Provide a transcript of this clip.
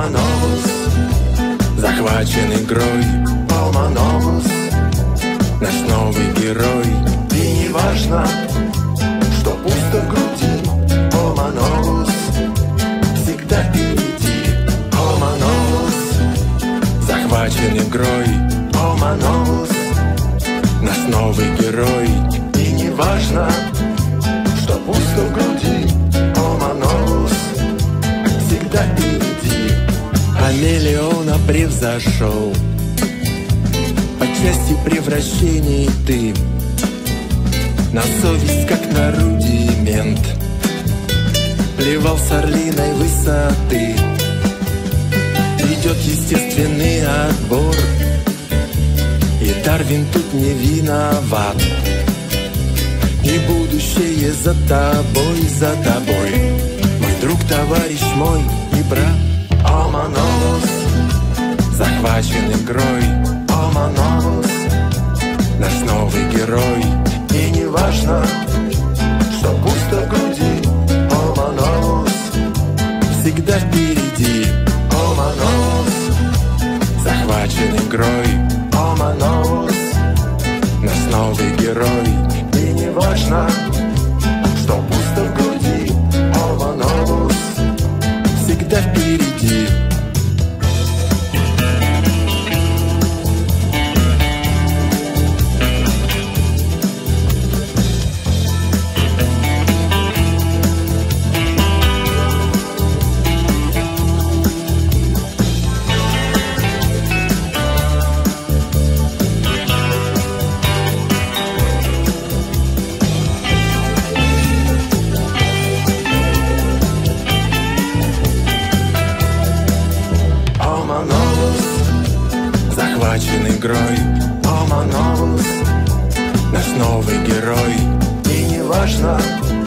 Homonous, захвачен игрой. Homonous, наш новый герой. И не важно, что пусто в груди. Homonous, всегда впереди. Homonous, захвачен игрой. Homonous, наш новый герой. И не важно, что пусто в груди. Homonous, всегда впереди. Хамелеона превзошел отчасти превращений ты. На совесть, как на рудимент, плевал с орлиной высоты. Идет естественный отбор, и Дарвин тут не виноват. И будущее за тобой, за тобой, мой друг, товарищ мой и брат. Homonous, захвачен игрой. Homonous, наш новый герой. И не важно, что пусто в груди. Homonous, всегда впереди. Homonous, захвачен игрой. Homonous, наш новый герой. И не важно, что пусто в груди. Homonous, всегда впереди. Захвачен игрой. Homonous, наш новый герой. И не важно.